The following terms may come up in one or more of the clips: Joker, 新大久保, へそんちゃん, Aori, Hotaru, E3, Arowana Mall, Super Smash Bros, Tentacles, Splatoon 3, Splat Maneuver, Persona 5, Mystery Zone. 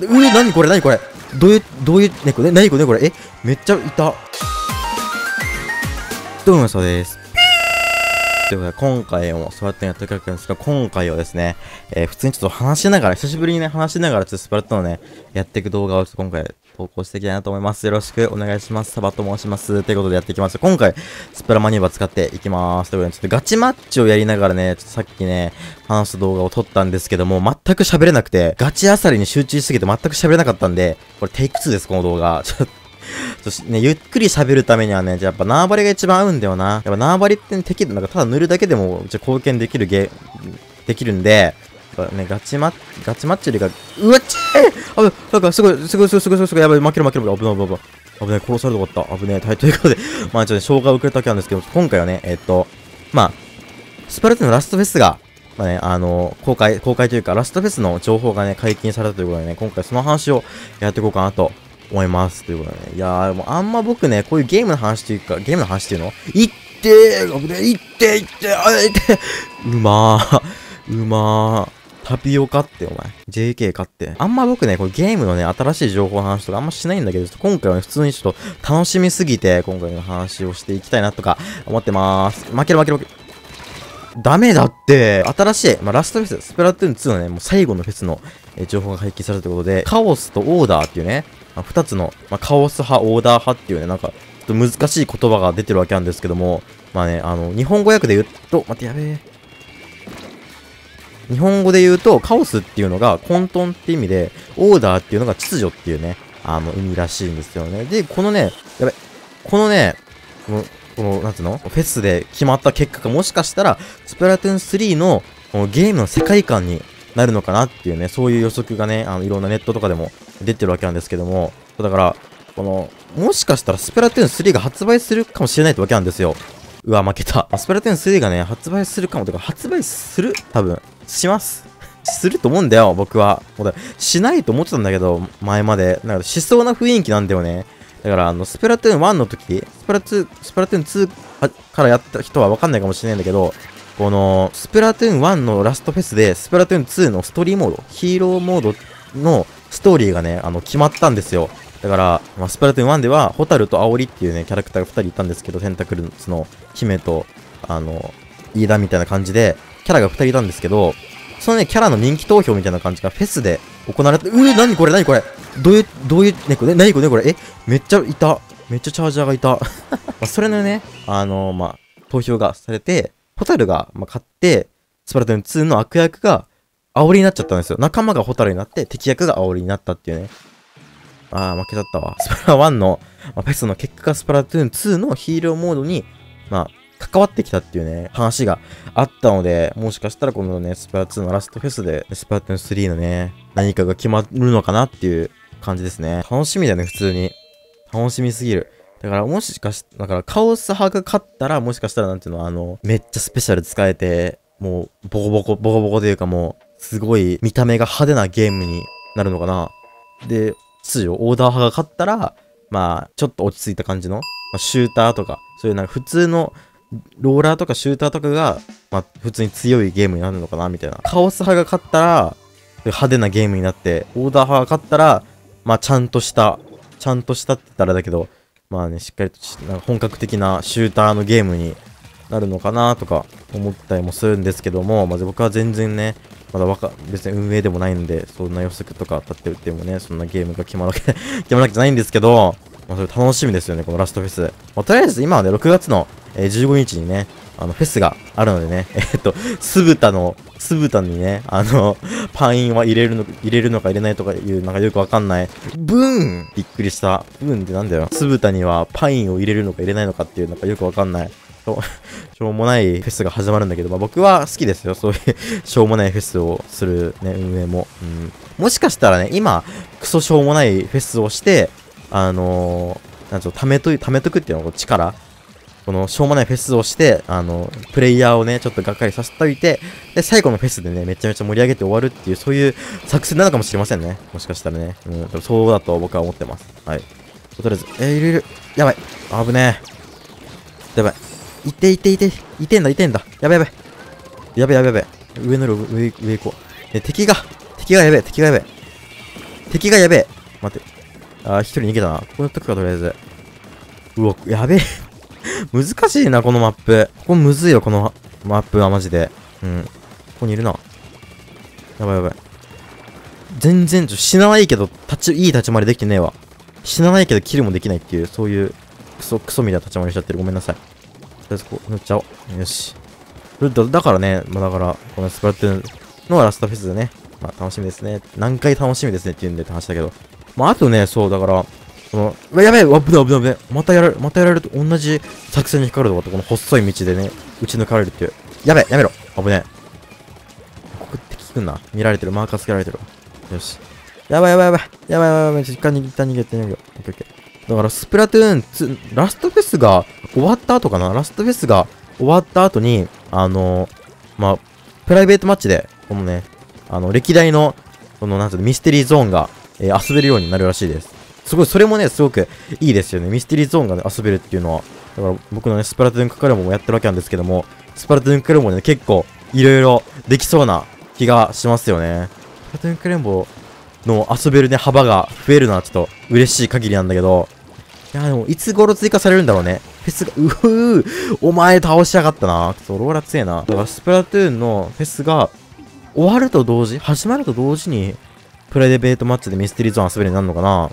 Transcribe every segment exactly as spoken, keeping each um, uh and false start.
えー、何これ何これどういう、どういう、ね、これ、何これこれ、え、めっちゃいた。どうもそうです。ということで、今回もスパルタンやっていくわけなんですが、今回はですね、えー、普通にちょっと話しながら、久しぶりにね、話しながら、ちょっとスパルタンをね、やっていく動画をちょっと今回、投稿していきたいなと思います。よろしくお願いします。サバと申します。ということでやっていきました。今回、スプラマニューバー使っていきます。ということで、ちょっとガチマッチをやりながらね、ちょっとさっきね、話した動画を撮ったんですけども、全く喋れなくて、ガチあさりに集中しすぎて全く喋れなかったんで、これテイクツーです、この動画。ちょっとそしてね、ゆっくり喋るためにはね、じゃあやっぱ縄張りが一番合うんだよな。やっぱ縄張りって、ね、適度なんかただ塗るだけでも、じゃ貢献できるゲ、できるんで、ね、ガチマッ、ガチマッチよりが、うわっちーあぶ、なんかすごい、すごい、すごい、すごい、すごい、やばい、負ける負ける、危ない、危ない、危ない、危ない、殺されるとこあった、危ない、はい、ということで、まあちょっとね、紹介を受けたわけなんですけど、今回はね、えっと、まあ、スパルタのラストフェスが、まあね、あのー、公開、公開というか、ラストフェスの情報がね、解禁されたということでね、今回その話をやっていこうかなと。思います。ということでね。いやー、もうあんま僕ね、こういうゲームの話というか、ゲームの話っていうのいってー、危ねえ、いってー、いってー、あれ、いってー。うまー、うまー。タピオカって、お前。ジェーケー かって。あんま僕ね、こうゲームのね、新しい情報の話とかあんましないんだけど、ちょっと今回はね、普通にちょっと楽しみすぎて、今回の話をしていきたいなとか、思ってまーす。負ける負ける負ける。ダメだって、新しい、まあ、ラストフェス、スプラトゥーンツーのね、もう最後のフェスの、えー、情報が解禁されたということで、カオスとオーダーっていうね、まあ、二つの、まあ、カオス派、オーダー派っていうね、なんか、ちょっと難しい言葉が出てるわけなんですけども、まあね、あの、日本語訳で言うと、待って、やべえ。日本語で言うと、カオスっていうのが混沌って意味で、オーダーっていうのが秩序っていうね、あの、意味らしいんですよね。で、このね、やべ、このね、この、この、なんつうのフェスで決まった結果がもしかしたら、スプラトゥーンスリーの、このゲームの世界観になるのかなっていうね、そういう予測がね、あの、いろんなネットとかでも出てるわけなんですけども、だから、この、もしかしたらスプラトゥーンスリーが発売するかもしれないってわけなんですよ。うわ、負けた。スプラトゥーンスリーがね、発売するかもとか、発売する多分、します。すると思うんだよ、僕は。もうだしないと思ってたんだけど、前まで。なんか、しそうな雰囲気なんだよね。だから、あの、スプラトゥーンワンの時、スプラトゥーン、スプラトゥーンツーからやった人はわかんないかもしれないんだけど、この、スプラトゥーンワンのラストフェスで、スプラトゥーンツーのストーリーモード、ヒーローモードのストーリーがね、あの、決まったんですよ。だから、まあ、スプラトゥーンワンでは、ホタルとアオリっていうね、キャラクターがふたりいたんですけど、テンタクルズの姫と、あの、イーダみたいな感じで、キャラがふたりいたんですけど、そのね、キャラの人気投票みたいな感じがフェスで行われて、うえ、なにこれなにこれどういう、どういう、ね、これ、なにこれ、これ、え、めっちゃいた。めっちゃチャージャーがいた。まあそれのね、あのー、まあ、投票がされて、ホタルが、まあ、勝って、スプラトゥーンツーの悪役が、アオリになっちゃったんですよ。仲間がホタルになって、敵役がアオリになったっていうね。あー、負けちゃったわ。スプラワンの、まあ、フェスの結果がスプラトゥーンツーのヒーローモードに、まあ、関わってきたっていうね、話があったので、もしかしたらこのね、スプラツーのラストフェスで、スプラトゥーンスリーのね、何かが決まるのかなっていう感じですね。楽しみだよね、普通に。楽しみすぎる。だから、もしかし、だから、カオス派が勝ったら、もしかしたら、なんていうの、あの、めっちゃスペシャル使えて、もう、ボコボコ、ボコボコというかもう、すごい見た目が派手なゲームになるのかな。で、秩序、オーダー派が勝ったら、まあ、ちょっと落ち着いた感じの、まあ、シューターとか、そういうなんか普通の、ローラーとかシューターとかが、まあ、普通に強いゲームになるのかなみたいな。カオス派が勝ったら、派手なゲームになって、オーダー派が勝ったら、まあ、ちゃんとした、ちゃんとしたって言ったらだけど、まあね、しっかりとし、なんか本格的なシューターのゲームになるのかなとか思ったりもするんですけども、まず僕は全然ね、まだわか、別に運営でもないんで、そんな予測とか立ってるってもね、そんなゲームが決まるわけ、決まるわけじゃないんですけど、まあ、それ楽しみですよね、このラストフェス。まあ、とりあえず今はね、ろくがつの、えー、じゅうごにちにね、あの、フェスがあるのでね、えー、っと、酢豚の、酢豚にね、あの、パインは入れるの、入れるのか入れないとかいう、なんかよくわかんない。ブーンびっくりした。ブーンってなんだよ。酢豚にはパインを入れるのか入れないのかっていう、なんかよくわかんない。しょうもないフェスが始まるんだけど、まあ、僕は好きですよ。そういうしょうもないフェスをするね、運営も。うん。もしかしたらね、今、クソしょうもないフェスをして、あのー、なんちょっと、ためと、貯めとくっていうのを力。この、しょうもないフェスをして、あの、プレイヤーをね、ちょっとがっかりさせておいて、で、最後のフェスでね、めちゃめちゃ盛り上げて終わるっていう、そういう作戦なのかもしれませんね。もしかしたらね。うん、そうだと僕は思ってます。はい。とりあえず、えー、いるいる。やばい。危ねえ。やばい。いていていて。いてんだ、いてんだ。やばいやばい。やばいやばいやばい。上乗る、上、上行こう。え、敵が、敵がやべえ、敵がやべえ。敵がやべえ。待って。あー、一人逃げたな。ここにやっとくか、とりあえず。うわ、やべえ。難しいな、このマップ。ここむずいよ、このマップは、マジで。うん。ここにいるな。やばいやばい。全然、ちょ、死なないけど、立ち、いい立ち回りできてねえわ。死なないけど、キルもできないっていう、そういう、クソ、クソみたいな立ち回りしちゃってる。ごめんなさい。とりあえず、こう、塗っちゃおう。よし。だ、だからね、まあ、だから、このスプラトゥーンのラストフェスでね、まあ、楽しみですね。何回楽しみですねって言うんでって話だけど。まあ、あとね、そう、だから、この、うわ、やべえ、危ない危ない危ない。またやられる、またやられると同じ作戦に引っかかるとかって、この細い道でね、打ち抜かれるっていう。やべえ、やめろ。危ねえ。ここって聞くんな。見られてる、マーカーつけられてる。よし。やばいやばいやばい。やばいやばいやばい。一回逃げて逃げて逃げよう。オッケーオッケー。だから、スプラトゥーンツー、ラストフェスが終わった後かな。ラストフェスが終わった後に、あのー、まあ、プライベートマッチで、このね、あの、歴代の、この、なんていうの、ミステリーゾーンが、えー、遊べるようになるらしいです。すごい、それもね、すごくいいですよね。ミステリーゾーンが、ね、遊べるっていうのは。だから、僕のね、スプラトゥーンククレモンもやってるわけなんですけども、スプラトゥーンククレモンね、結構、いろいろできそうな気がしますよね。スプラトゥーンクレモンの遊べるね、幅が増えるのはちょっと嬉しい限りなんだけど、いやーでも、いつ頃追加されるんだろうね。フェスが、うふぅ、お前倒しやがったな。そう、ローラ強えな。だから、スプラトゥーンのフェスが、終わると同時、始まると同時に、プライベートマッチでミステリーゾーン遊べるようになるのかな。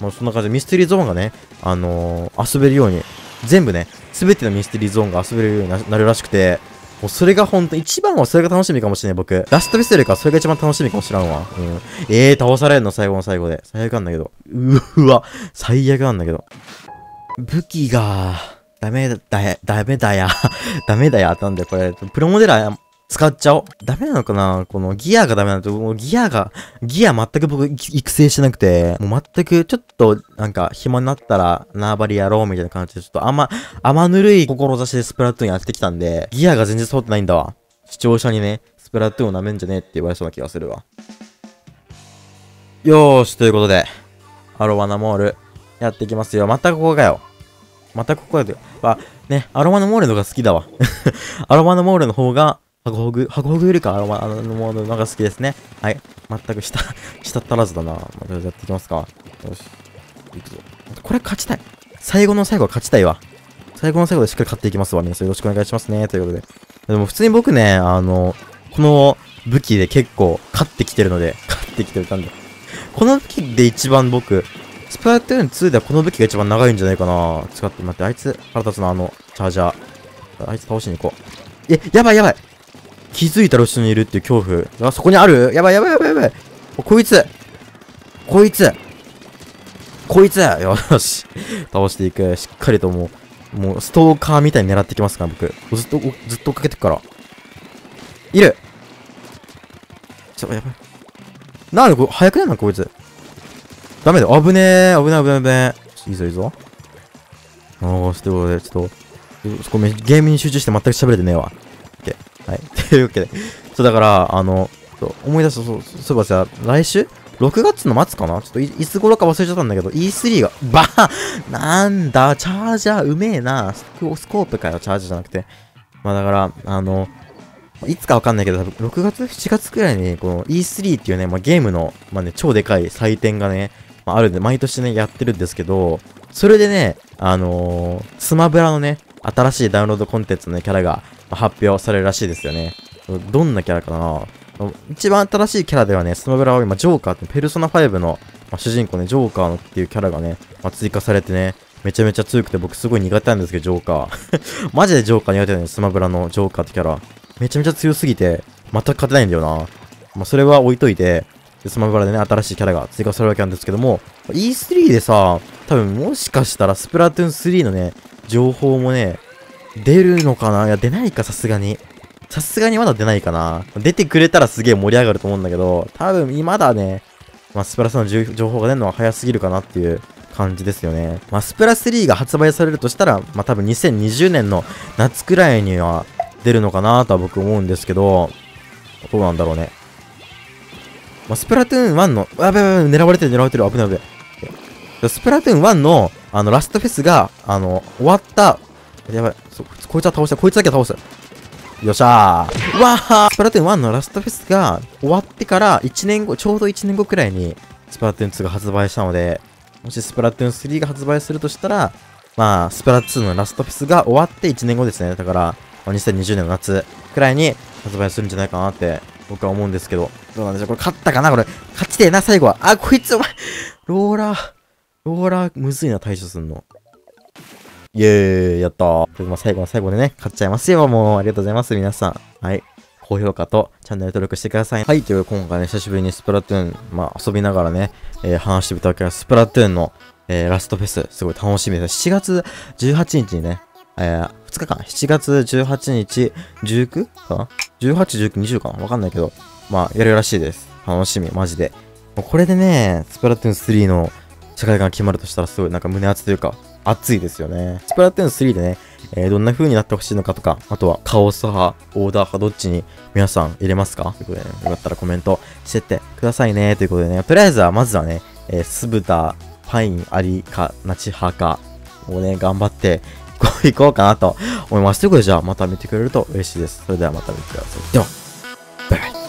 まあ、そんな感じでミステリーゾーンがね、あのー、遊べるように、全部ね、すべてのミステリーゾーンが遊べるようになるらしくて、もうそれがほんと、一番はそれが楽しみかもしれない、僕。ラストフェスよりか、それが一番楽しみかもしれんわ。うん。えー、倒されんの、最後の最後で。最悪なんだけど。うわ、最悪なんだけど。武器が、ダメだ、ダメだや。ダメだや、なんだよ、これ。プロモデラー、使っちゃおう。ダメなのかな？このギアがダメなんだと、もうギアが、ギア全く僕育成してなくて、もう全くちょっとなんか暇になったら縄張りやろうみたいな感じで、ちょっとあんま、甘ぬるい志でスプラトゥーンやってきたんで、ギアが全然通ってないんだわ。視聴者にね、スプラトゥーンを舐めんじゃねえって言われそうな気がするわ。よーし、ということで、アロワナモールやっていきますよ。またここかよ。またここかよ。あ、ね、アロワナモールの方が好きだわ。アロワナモールの方が、ハコホグ、ハコホグよりか、あの、あの、ものが好きですね。はい。全く下、下足らずだな。まあ、とりあえずやっていきますか。よし。いくぞ。これ勝ちたい。最後の最後は勝ちたいわ。最後の最後でしっかり勝っていきますわ。皆さんよろしくお願いしますね。ということで。でも普通に僕ね、あの、この武器で結構勝ってきてるので、勝ってきてるたんで。この武器で一番僕、スプラトゥーンツーではこの武器が一番長いんじゃないかな。使って、待って、あいつ、腹立つな、あの、チャージャー。あいつ倒しに行こう。え、やばいやばい気づいたら後ろにいるっていう恐怖。あ、そこにある？やばいやばいやばいやばい。こいつ。こいつ。こいつ。よし。倒していく。しっかりともう、もうストーカーみたいに狙ってきますから、僕。ずっと、ずっと追っかけてくから。いる！ちょ、やばい。なんでこれ、早くないのこいつ。ダメだ。危ねえ。危ない危ない危ない。いいぞいいぞ。おー、ということで、ちょっと、ごめん、ゲームに集中して全く喋れてねえわ。はい。というわけで。そう、だから、あの、思い出した、そう、そういえばさ、来週 ?ろくがつの末かなちょっとい、いつ頃か忘れちゃったんだけど、イースリー が、ばーなんだ、チャージャーうめえなスコ、スコープかよ、チャージじゃなくて。まあだから、あの、いつかわかんないけど、多分ろくがつ ?しちがつくらいに、この イースリー っていうね、まあ、ゲームの、まあね、超でかい祭典がね、まあ、あるんで、毎年ね、やってるんですけど、それでね、あのー、スマブラのね、新しいダウンロードコンテンツのね、キャラが、発表されるらしいですよね。どんなキャラかな？一番新しいキャラではね、スマブラは今、ジョーカーって、ペルソナファイブの、まあ、主人公ね、ジョーカーのっていうキャラがね、まあ、追加されてね、めちゃめちゃ強くて、僕すごい苦手なんですけど、ジョーカー。マジでジョーカー苦手だよね、スマブラのジョーカーってキャラ。めちゃめちゃ強すぎて、全く勝てないんだよな。まあ、それは置いといて、スマブラでね、新しいキャラが追加されるわけなんですけども、イースリー でさ、多分もしかしたらスプラトゥーンスリーのね、情報もね、出るのかないや、出ないか、さすがに。さすがにまだ出ないかな。出てくれたらすげえ盛り上がると思うんだけど、多分、まだね、まあ、スプラスの情報が出るのは早すぎるかなっていう感じですよね。まあ、スプラスリーが発売されるとしたら、まあ、多分にせんにじゅうねんの夏くらいには出るのかなとは僕思うんですけど、どうなんだろうね。まあ、スプラトゥーンワンの、あ、やべやべ、狙われてる、狙われてる、危ない危ない。スプラトゥーンワンの、あの、ラストフェスが、あの、終わった、やばい。そ、こいつは倒した。こいつだけは倒した。よっしゃー。うわースプラトゥーンワンのラストフェスが終わってからいちねんご、ちょうどいちねんごくらいに、スプラトゥーンツーが発売したので、もしスプラトゥーンスリーが発売するとしたら、まあ、スプラツーのラストフェスが終わっていちねんごですね。だから、にせんにじゅうねんの夏くらいに発売するんじゃないかなって、僕は思うんですけど。どうなんでしょう。これ勝ったかなこれ。勝ちてえな、最後は。あ、こいつ、お前、ローラー、ローラー、むずいな、対処すんの。イェーイ、やったー。まあ、最後の最後でね、勝っちゃいますよ。もう、ありがとうございます、皆さん。はい。高評価とチャンネル登録してください。はい、という今回ね、久しぶりにスプラトゥーン、まあ、遊びながらね、えー、話してみたわけです。スプラトゥーンの、えー、ラストフェス、すごい楽しみです。しちがつじゅうはちにちにね、えー、ふつかかん、しちがつじゅうはちにち、じゅうくかな ?じゅうはち、じゅうく、にじゅうかなわかんないけど、まあ、やるらしいです。楽しみ、マジで。これでね、スプラトゥーンスリーの世界観が決まるとしたら、すごいなんか胸熱というか、熱いですよね。スプラトゥーンスリーでね、えー、どんな風になってほしいのかとか、あとはカオス派、オーダー派、どっちに皆さん入れますかということでね、よかったらコメントしてってくださいね。ということでね、とりあえずは、まずはね、えー、酢豚、パイン、アリか、ナチハかをね、頑張って、こういこうかなと思います。ということで、じゃあまた見てくれると嬉しいです。それではまた見てください。では、バイバイ。